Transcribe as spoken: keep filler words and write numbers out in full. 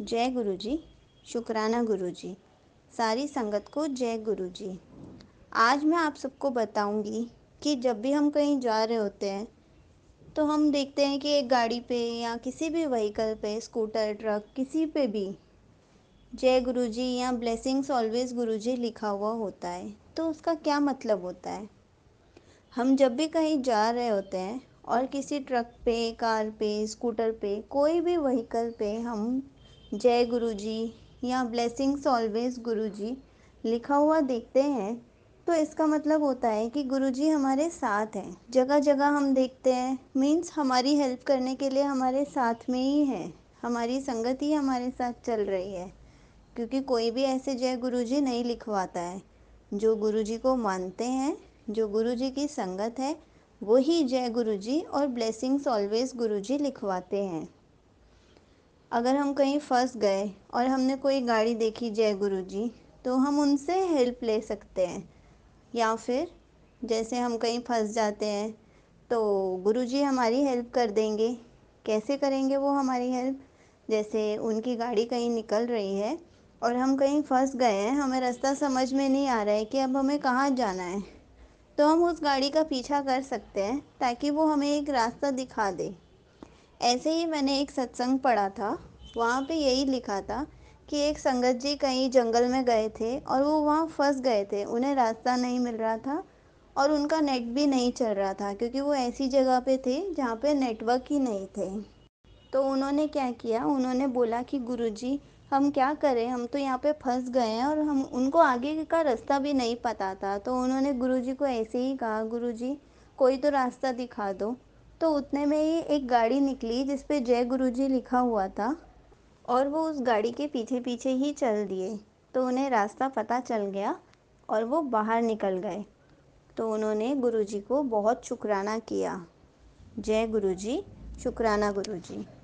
जय गुरुजी, शुक्राना गुरुजी, सारी संगत को जय गुरुजी। आज मैं आप सबको बताऊंगी कि जब भी हम कहीं जा रहे होते हैं तो हम देखते हैं कि एक गाड़ी पे या किसी भी व्हीकल पे, स्कूटर, ट्रक, किसी पे भी जय गुरुजी या ब्लेसिंग्स ऑलवेज गुरुजी लिखा हुआ होता है। तो उसका क्या मतलब होता है? हम जब भी कहीं जा रहे होते हैं और किसी ट्रक पे, कार पे, स्कूटर पे, कोई भी व्हीकल पे हम जय गुरुजी या ब्लेसिंग्स ऑलवेज गुरुजी लिखा हुआ देखते हैं तो इसका मतलब होता है कि गुरुजी हमारे साथ हैं। जगह जगह हम देखते हैं, मीन्स हमारी हेल्प करने के लिए हमारे साथ में ही है, हमारी संगत ही हमारे साथ चल रही है। क्योंकि कोई भी ऐसे जय गुरुजी नहीं लिखवाता है, जो गुरुजी को मानते हैं, जो गुरुजी की संगत है, वही जय गुरुजी और ब्लेसिंग्स ऑलवेज गुरुजी लिखवाते हैं। अगर हम कहीं फंस गए और हमने कोई गाड़ी देखी जय गुरुजी, तो हम उनसे हेल्प ले सकते हैं। या फिर जैसे हम कहीं फंस जाते हैं तो गुरुजी हमारी हेल्प कर देंगे। कैसे करेंगे वो हमारी हेल्प? जैसे उनकी गाड़ी कहीं निकल रही है और हम कहीं फंस गए हैं, हमें रास्ता समझ में नहीं आ रहा है कि अब हमें कहाँ जाना है, तो हम उस गाड़ी का पीछा कर सकते हैं ताकि वो हमें एक रास्ता दिखा दे। ऐसे ही मैंने एक सत्संग पढ़ा था, वहाँ पे यही लिखा था कि एक संगत जी कहीं जंगल में गए थे और वो वहाँ फंस गए थे, उन्हें रास्ता नहीं मिल रहा था और उनका नेट भी नहीं चल रहा था क्योंकि वो ऐसी जगह पे थे जहाँ पे नेटवर्क ही नहीं थे। तो उन्होंने क्या किया, उन्होंने बोला कि गुरुजी हम क्या करें, हम तो यहाँ पे फंस गए हैं और हम उनको आगे का रास्ता भी नहीं पता था। तो उन्होंने गुरुजी को ऐसे ही कहा, गुरुजी कोई तो रास्ता दिखा दो। तो उतने में ही एक गाड़ी निकली जिस पे जय गुरुजी लिखा हुआ था और वो उस गाड़ी के पीछे पीछे ही चल दिए। तो उन्हें रास्ता पता चल गया और वो बाहर निकल गए। तो उन्होंने गुरुजी को बहुत शुक्राना किया, जय गुरुजी, शुक्राना गुरुजी।